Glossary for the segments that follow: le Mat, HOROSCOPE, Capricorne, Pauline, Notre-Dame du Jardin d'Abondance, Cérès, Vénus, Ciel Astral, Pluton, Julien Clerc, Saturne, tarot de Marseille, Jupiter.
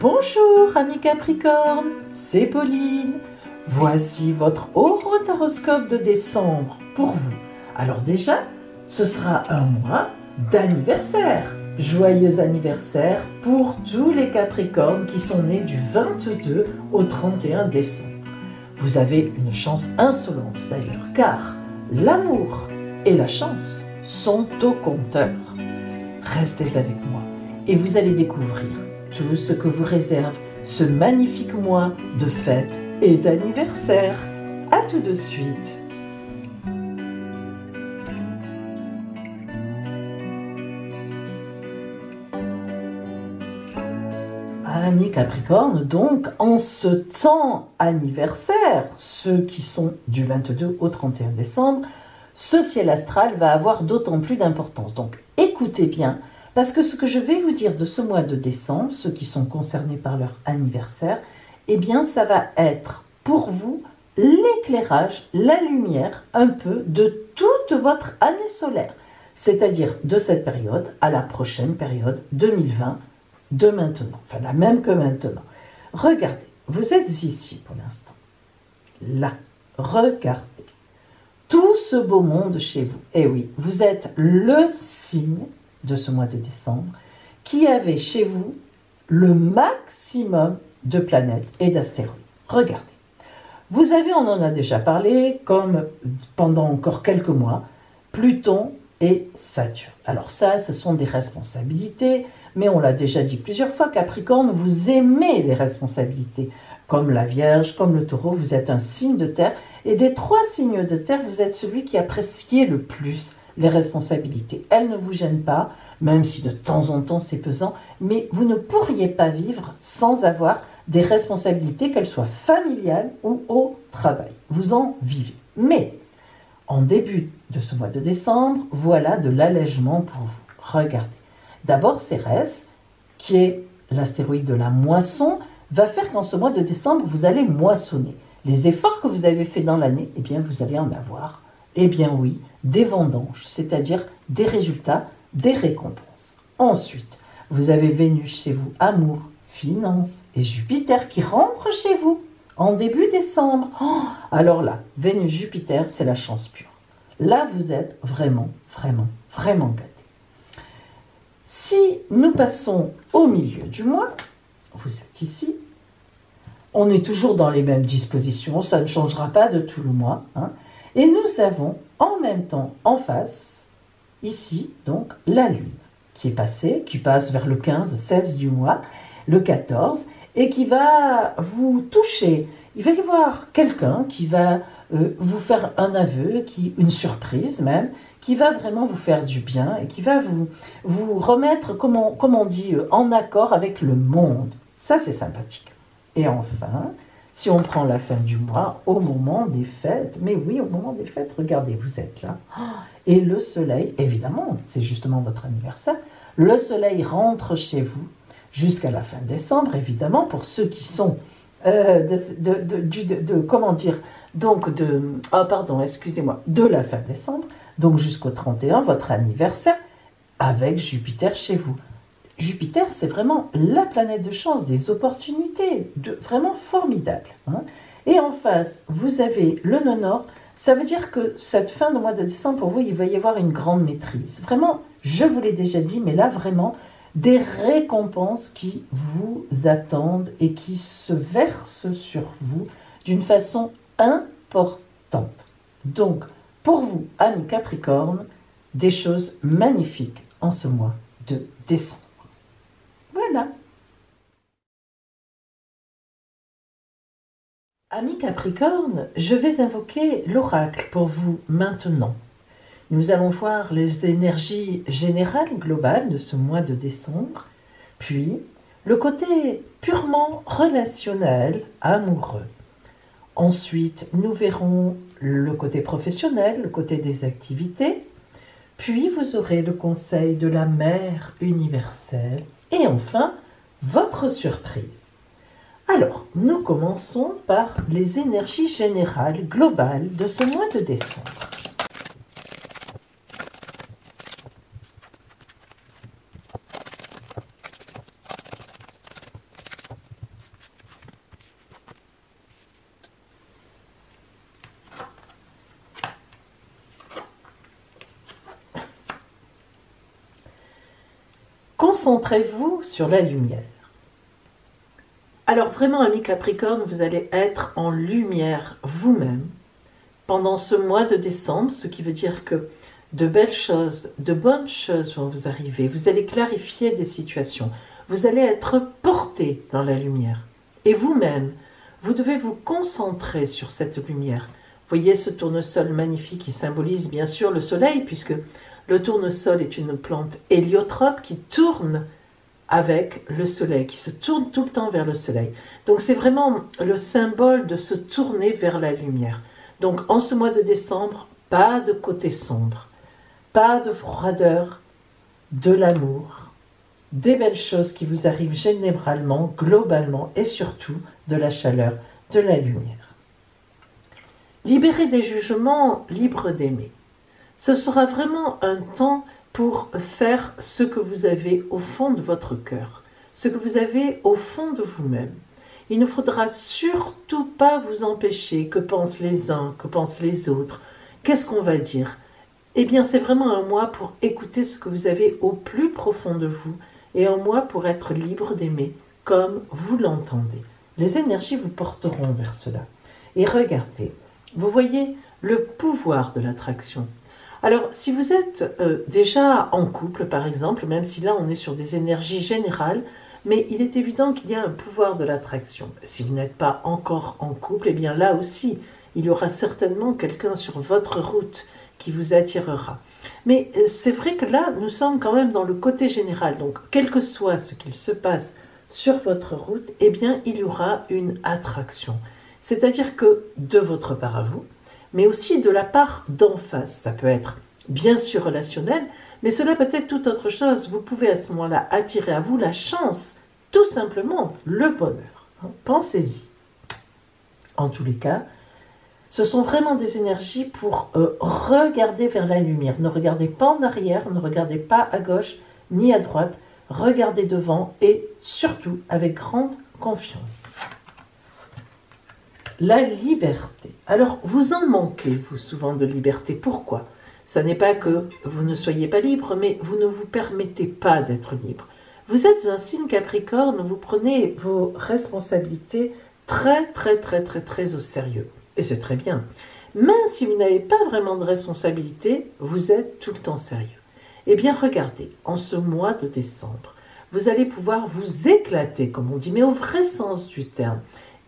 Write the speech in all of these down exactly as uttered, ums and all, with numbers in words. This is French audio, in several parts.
Bonjour amis Capricorne, c'est Pauline. Voici votre horoscope de décembre pour vous. Alors déjà, ce sera un mois d'anniversaire. Joyeux anniversaire pour tous les Capricornes qui sont nés du vingt-deux au trente et un décembre. Vous avez une chance insolente d'ailleurs, car l'amour et la chance sont au compteur. Restez avec moi et vous allez découvrir tout ce que vous réserve ce magnifique mois de fêtes et d'anniversaire. À tout de suite. Amis Capricorne, donc en ce temps anniversaire, ceux qui sont du vingt-deux au trente et un décembre, ce ciel astral va avoir d'autant plus d'importance. Donc écoutez bien, parce que ce que je vais vous dire de ce mois de décembre, ceux qui sont concernés par leur anniversaire, eh bien ça va être pour vous l'éclairage, la lumière un peu de toute votre année solaire, c'est-à-dire de cette période à la prochaine période deux mille vingt, de maintenant, enfin la même que maintenant. Regardez, vous êtes ici pour l'instant, là, regardez, tout ce beau monde chez vous. Eh oui, vous êtes le signe de ce mois de décembre qui avait chez vous le maximum de planètes et d'astéroïdes. Regardez, vous avez, on en a déjà parlé, comme pendant encore quelques mois, Pluton et Saturne. Alors ça, ce sont des responsabilités, mais on l'a déjà dit plusieurs fois, Capricorne, vous aimez les responsabilités. Comme la Vierge, comme le Taureau, vous êtes un signe de terre, et des trois signes de terre, vous êtes celui qui appréciez le plus les responsabilités. Elles ne vous gênent pas, même si de temps en temps c'est pesant, mais vous ne pourriez pas vivre sans avoir des responsabilités, qu'elles soient familiales ou au travail. Vous en vivez. Mais en début de ce mois de décembre, voilà de l'allègement pour vous. Regardez. D'abord, Cérès, qui est l'astéroïde de la moisson, va faire qu'en ce mois de décembre, vous allez moissonner. Les efforts que vous avez faits dans l'année, eh bien, vous allez en avoir. Eh bien oui, des vendanges, c'est-à-dire des résultats, des récompenses. Ensuite, vous avez Vénus chez vous, amour, finance, et Jupiter qui rentre chez vous en début décembre. Oh, alors là, Vénus-Jupiter, c'est la chance pure. Là, vous êtes vraiment, vraiment, vraiment gâtés. Si nous passons au milieu du mois, vous êtes ici, on est toujours dans les mêmes dispositions, ça ne changera pas de tout le mois, hein. Et nous avons en même temps en face, ici, donc, la Lune, qui est passée, qui passe vers le quinze, seize du mois, le quatorze, et qui va vous toucher. Il va y avoir quelqu'un qui va euh, vous faire un aveu, qui, une surprise même, qui va vraiment vous faire du bien et qui va vous, vous remettre, comme on, comme on dit, euh, en accord avec le monde. Ça, c'est sympathique. Et enfin, si on prend la fin du mois, au moment des fêtes, mais oui, au moment des fêtes, regardez, vous êtes là, et le soleil, évidemment, c'est justement votre anniversaire, le soleil rentre chez vous jusqu'à la fin décembre, évidemment, pour ceux qui sont, euh, de, de, de, de, de, comment dire, donc de, ah pardon, excusez-moi, de la fin décembre, donc jusqu'au trente et un, votre anniversaire, avec Jupiter chez vous. Jupiter, c'est vraiment la planète de chance, des opportunités, de, vraiment formidable. Hein. Et en face, vous avez le nœud nord. Ça veut dire que cette fin de mois de décembre, pour vous, il va y avoir une grande maîtrise. Vraiment, je vous l'ai déjà dit, mais là, vraiment, des récompenses qui vous attendent et qui se versent sur vous d'une façon importante. Donc, pour vous, amis Capricorne, des choses magnifiques en ce mois de décembre. Voilà. Amis Capricorne, je vais invoquer l'oracle pour vous maintenant. Nous allons voir les énergies générales, globales de ce mois de décembre, puis le côté purement relationnel, amoureux. Ensuite, nous verrons le côté professionnel, le côté des activités, puis vous aurez le conseil de la mère universelle. Et enfin, votre surprise. Alors, nous commençons par les énergies générales, globales de ce mois de décembre. Concentrez-vous sur la lumière. Alors vraiment, amis Capricorne, vous allez être en lumière vous-même pendant ce mois de décembre, ce qui veut dire que de belles choses, de bonnes choses vont vous arriver. Vous allez clarifier des situations. Vous allez être porté dans la lumière. Et vous-même, vous devez vous concentrer sur cette lumière. Voyez ce tournesol magnifique qui symbolise bien sûr le soleil, puisque le tournesol est une plante héliotrope qui tourne avec le soleil, qui se tourne tout le temps vers le soleil. Donc c'est vraiment le symbole de se tourner vers la lumière. Donc en ce mois de décembre, pas de côté sombre, pas de froideur, de l'amour, des belles choses qui vous arrivent généralement, globalement et surtout de la chaleur, de la lumière. Libérez des jugements, libre d'aimer. Ce sera vraiment un temps pour faire ce que vous avez au fond de votre cœur, ce que vous avez au fond de vous-même. Il ne faudra surtout pas vous empêcher que pensent les uns, que pensent les autres. Qu'est-ce qu'on va dire? Eh bien, c'est vraiment un mois pour écouter ce que vous avez au plus profond de vous et un mois pour être libre d'aimer comme vous l'entendez. Les énergies vous porteront vers cela. Et regardez, vous voyez le pouvoir de l'attraction. Alors, si vous êtes euh, déjà en couple, par exemple, même si là, on est sur des énergies générales, mais il est évident qu'il y a un pouvoir de l'attraction. Si vous n'êtes pas encore en couple, eh bien là aussi, il y aura certainement quelqu'un sur votre route qui vous attirera. Mais euh, c'est vrai que là, nous sommes quand même dans le côté général. Donc, quel que soit ce qu'il se passe sur votre route, eh bien, il y aura une attraction. C'est-à-dire que de votre part à vous, mais aussi de la part d'en face. Ça peut être bien sûr relationnel, mais cela peut être toute autre chose. Vous pouvez à ce moment-là attirer à vous la chance, tout simplement le bonheur. Pensez-y. En tous les cas, ce sont vraiment des énergies pour euh, regarder vers la lumière. Ne regardez pas en arrière, ne regardez pas à gauche ni à droite. Regardez devant et surtout avec grande confiance. La liberté. Alors, vous en manquez, vous, souvent de liberté. Pourquoi? Ça n'est pas que vous ne soyez pas libre, mais vous ne vous permettez pas d'être libre. Vous êtes un signe Capricorne, vous prenez vos responsabilités très, très, très, très, très au sérieux. Et c'est très bien. Même si vous n'avez pas vraiment de responsabilité, vous êtes tout le temps sérieux. Eh bien, regardez, en ce mois de décembre, vous allez pouvoir vous éclater, comme on dit, mais au vrai sens du terme.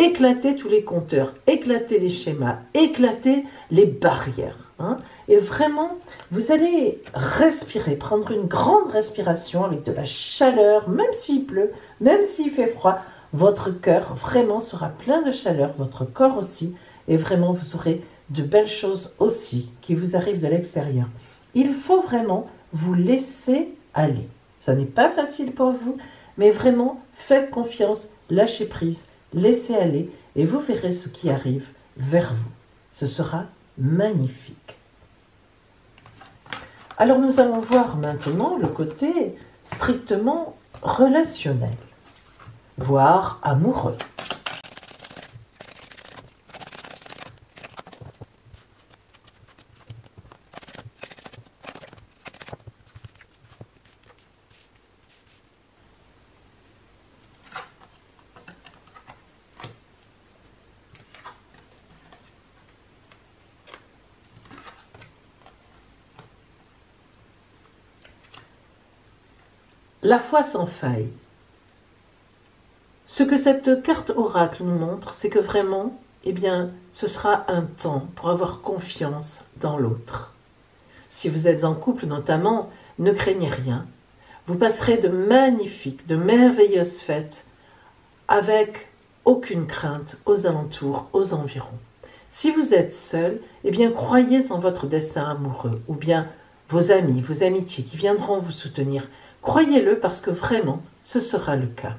Éclater tous les compteurs, éclater les schémas, éclater les barrières. Hein. Et vraiment, vous allez respirer, prendre une grande respiration avec de la chaleur, même s'il pleut, même s'il fait froid. Votre cœur vraiment sera plein de chaleur, votre corps aussi. Et vraiment, vous aurez de belles choses aussi qui vous arrivent de l'extérieur. Il faut vraiment vous laisser aller. Ça n'est pas facile pour vous, mais vraiment, faites confiance, lâchez prise. Laissez aller et vous verrez ce qui arrive vers vous. Ce sera magnifique. Alors nous allons voir maintenant le côté strictement relationnel, voire amoureux. La foi sans faille. Ce que cette carte oracle nous montre, c'est que vraiment, eh bien, ce sera un temps pour avoir confiance dans l'autre. Si vous êtes en couple notamment, ne craignez rien. Vous passerez de magnifiques, de merveilleuses fêtes avec aucune crainte aux alentours, aux environs. Si vous êtes seul, eh bien, croyez en votre destin amoureux ou bien vos amis, vos amitiés qui viendront vous soutenir. Croyez-le parce que vraiment, ce sera le cas.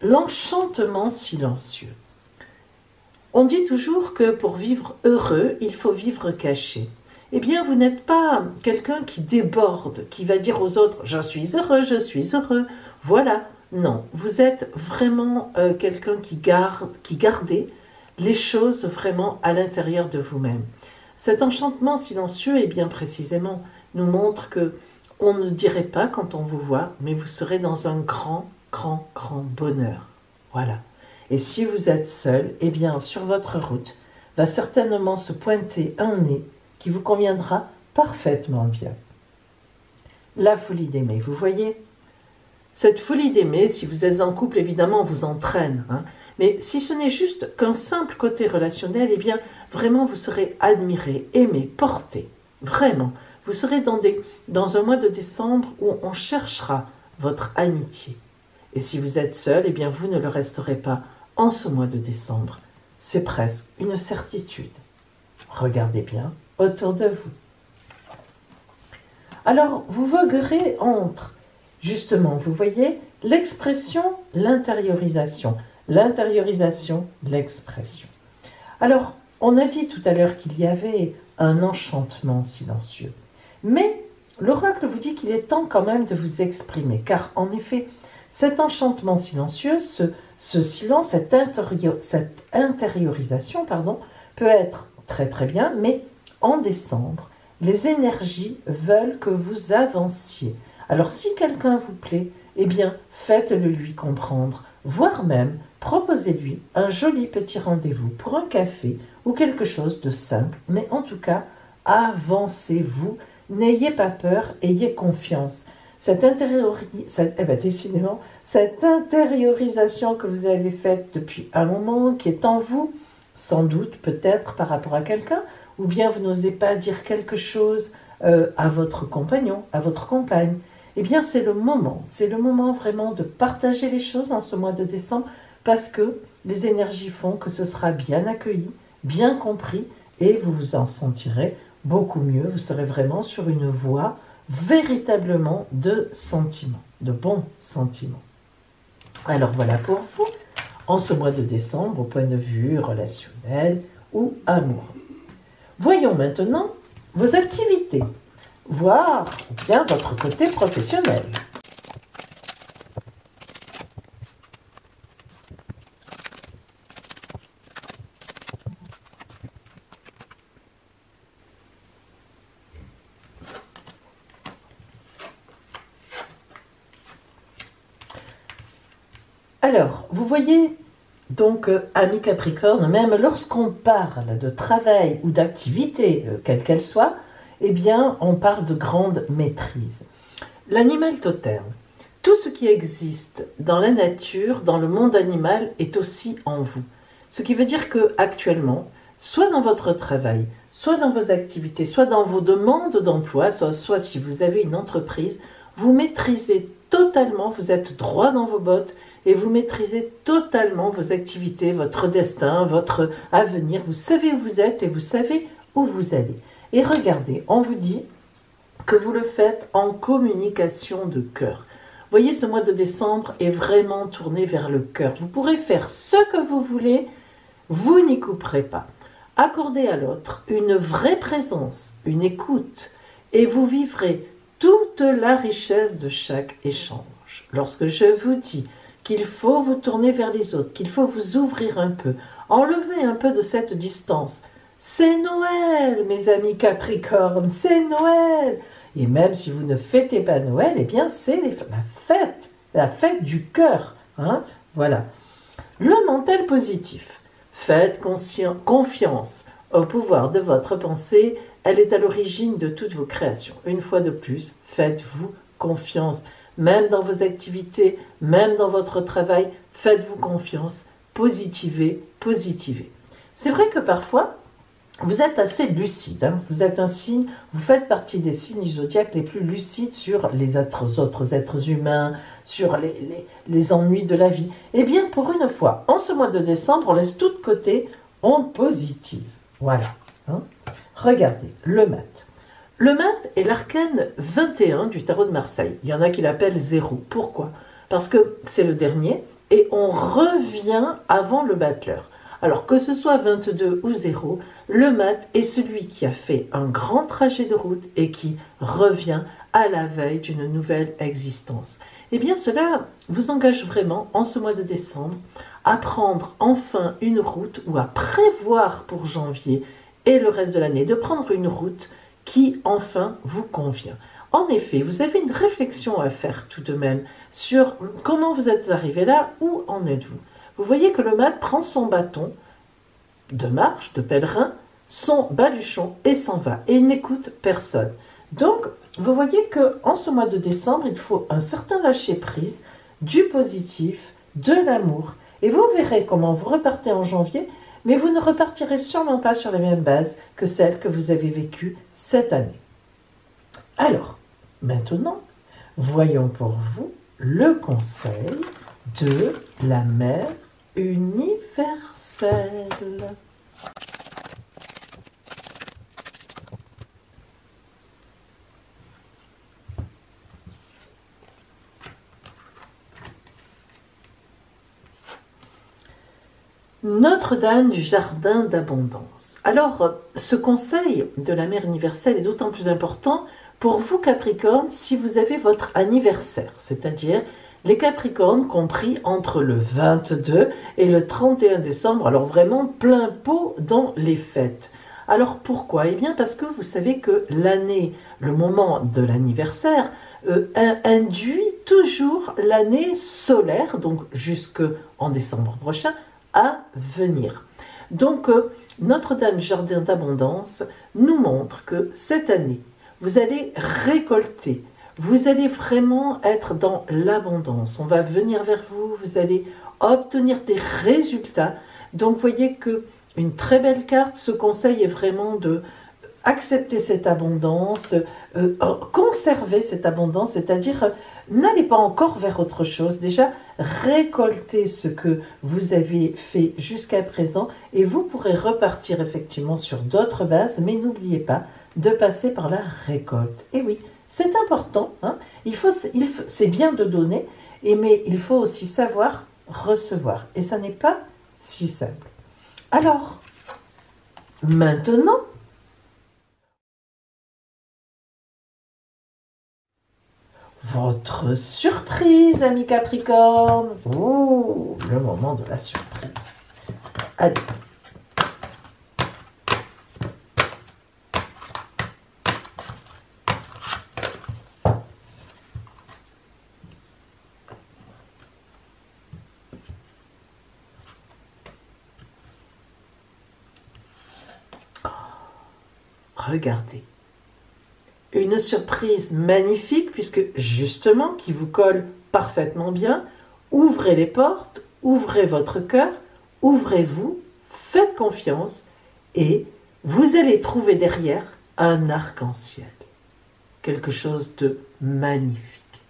L'enchantement silencieux. On dit toujours que pour vivre heureux, il faut vivre caché. Eh bien, vous n'êtes pas quelqu'un qui déborde, qui va dire aux autres « je suis heureux, je suis heureux ». Voilà, non, vous êtes vraiment euh, quelqu'un qui garde, qui gardez les choses vraiment à l'intérieur de vous-même. Cet enchantement silencieux est bien précisément... nous montre que On ne dirait pas quand on vous voit, mais vous serez dans un grand, grand, grand bonheur. Voilà. Et si vous êtes seul, eh bien, sur votre route, va certainement se pointer un nez qui vous conviendra parfaitement bien. La folie d'aimer, vous voyez? Cette folie d'aimer, si vous êtes en couple, évidemment, vous entraîne. Hein? Mais si ce n'est juste qu'un simple côté relationnel, eh bien, vraiment, vous serez admiré, aimé, porté. Vraiment. Vous serez dans, des, dans un mois de décembre où on cherchera votre amitié. Et si vous êtes seul, eh bien, vous ne le resterez pas en ce mois de décembre. C'est presque une certitude. Regardez bien autour de vous. Alors, vous voguerez entre, justement, vous voyez, l'expression, l'intériorisation. L'intériorisation, l'expression. Alors, on a dit tout à l'heure qu'il y avait un enchantement silencieux. Mais l'oracle vous dit qu'il est temps quand même de vous exprimer, car en effet, cet enchantement silencieux, ce, ce silence, cette, intérior, cette intériorisation, pardon, peut être très très bien, mais en décembre, les énergies veulent que vous avanciez. Alors si quelqu'un vous plaît, eh bien, faites-le lui comprendre, voire même, proposez-lui un joli petit rendez-vous pour un café ou quelque chose de simple, mais en tout cas, avancez-vous, n'ayez pas peur, ayez confiance. Cette, intériori... cette... Eh ben, décidément, cette intériorisation que vous avez faite depuis un moment, qui est en vous, sans doute, peut-être par rapport à quelqu'un, ou bien vous n'osez pas dire quelque chose euh, à votre compagnon, à votre compagne, eh bien c'est le moment, c'est le moment vraiment de partager les choses en ce mois de décembre, parce que les énergies font que ce sera bien accueilli, bien compris, et vous vous en sentirez beaucoup mieux, vous serez vraiment sur une voie véritablement de sentiments, de bons sentiments. Alors voilà pour vous, en ce mois de décembre, au point de vue relationnel ou amoureux. Voyons maintenant vos activités, voire bien votre côté professionnel. Alors, vous voyez, donc, euh, amis Capricorne, même lorsqu'on parle de travail ou d'activité, euh, quelle qu'elle soit, eh bien, on parle de grande maîtrise. L'animal totem, tout ce qui existe dans la nature, dans le monde animal, est aussi en vous. Ce qui veut dire que actuellement, soit dans votre travail, soit dans vos activités, soit dans vos demandes d'emploi, soit, soit si vous avez une entreprise, vous maîtrisez totalement, vous êtes droit dans vos bottes, et vous maîtrisez totalement vos activités, votre destin, votre avenir. Vous savez où vous êtes et vous savez où vous allez. Et regardez, on vous dit que vous le faites en communication de cœur. Voyez, ce mois de décembre est vraiment tourné vers le cœur. Vous pourrez faire ce que vous voulez, vous n'y couperez pas. Accordez à l'autre une vraie présence, une écoute, et vous vivrez toute la richesse de chaque échange. Lorsque je vous dis qu'il faut vous tourner vers les autres, qu'il faut vous ouvrir un peu, enlever un peu de cette distance. C'est Noël, mes amis Capricorne, c'est Noël. Et même si vous ne fêtez pas Noël, eh bien c'est la fête, la fête du cœur. Hein? Voilà. Le mental positif. Faites confiance au pouvoir de votre pensée, elle est à l'origine de toutes vos créations. Une fois de plus, faites-vous confiance. Même dans vos activités, même dans votre travail, faites-vous confiance, positivez, positivez. C'est vrai que parfois, vous êtes assez lucide, hein? Vous êtes un signe, vous faites partie des signes du zodiaque les plus lucides sur les autres, autres êtres humains, sur les, les, les ennuis de la vie. Eh bien, pour une fois, en ce mois de décembre, on laisse tout de côté, on positive. Voilà. Hein? Regardez, le mat. Le mat est l'arcane vingt et un du tarot de Marseille. Il y en a qui l'appellent zéro. Pourquoi? Parce que c'est le dernier et on revient avant le battleur. Alors que ce soit vingt-deux ou zéro, le mat est celui qui a fait un grand trajet de route et qui revient à la veille d'une nouvelle existence. Eh bien cela vous engage vraiment en ce mois de décembre à prendre enfin une route ou à prévoir pour janvier et le reste de l'année de prendre une route qui enfin vous convient. En effet, vous avez une réflexion à faire tout de même sur comment vous êtes arrivé là, où en êtes-vous. Vous voyez que le mat prend son bâton de marche, de pèlerin, son baluchon et s'en va. Et il n'écoute personne. Donc, vous voyez qu'en ce mois de décembre, il faut un certain lâcher-prise, du positif, de l'amour. Et vous verrez comment vous repartez en janvier, mais vous ne repartirez sûrement pas sur les mêmes bases que celles que vous avez vécues cette année. Alors, maintenant, voyons pour vous le conseil de la mère universelle. Notre-Dame du Jardin d'Abondance. Alors, ce conseil de la mère universelle est d'autant plus important pour vous, Capricorne, si vous avez votre anniversaire, c'est-à-dire les Capricornes compris entre le vingt-deux et le trente et un décembre, alors vraiment plein pot dans les fêtes. Alors pourquoi? Eh bien parce que vous savez que l'année, le moment de l'anniversaire, euh, induit toujours l'année solaire, donc jusqu'en décembre prochain, à venir. Donc, euh, Notre-Dame Jardin d'Abondance nous montre que cette année, vous allez récolter, vous allez vraiment être dans l'abondance. On va venir vers vous, vous allez obtenir des résultats. Donc, voyez que une très belle carte, ce conseil est vraiment de accepter cette abondance, euh, conserver cette abondance, c'est-à-dire euh, n'allez pas encore vers autre chose. Déjà, récoltez ce que vous avez fait jusqu'à présent et vous pourrez repartir effectivement sur d'autres bases, mais n'oubliez pas de passer par la récolte. Et oui, c'est important, hein, il faut, il faut, c'est bien de donner, et, mais il faut aussi savoir recevoir. Et ça n'est pas si simple. Alors, maintenant... Votre surprise, ami Capricorne. Oh, le moment de la surprise. Allez. Oh, regardez. Une surprise magnifique, puisque justement, qui vous colle parfaitement bien. Ouvrez les portes, ouvrez votre cœur, ouvrez-vous, faites confiance et vous allez trouver derrière un arc-en-ciel. Quelque chose de magnifique.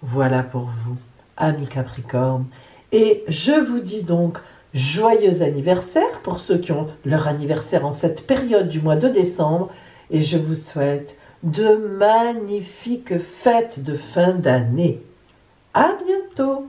Voilà pour vous, amis Capricorne. Et je vous dis donc joyeux anniversaire pour ceux qui ont leur anniversaire en cette période du mois de décembre. Et je vous souhaite de magnifiques fêtes de fin d'année. À bientôt!